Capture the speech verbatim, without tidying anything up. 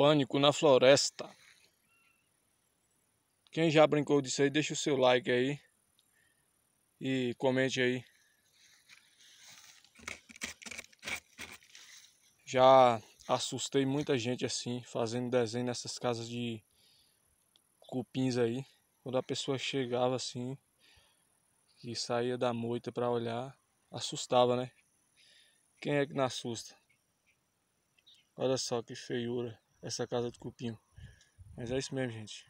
pânico na floresta. Quem já brincou disso aí, deixa o seu like aí e comente aí. Já assustei muita gente assim, fazendo desenho nessas casas de cupins aí. Quando a pessoa chegava assim e saía da moita pra olhar, assustava, né? Quem é que não assusta? Olha só que feiura essa casa de cupim. Mas é isso mesmo, gente.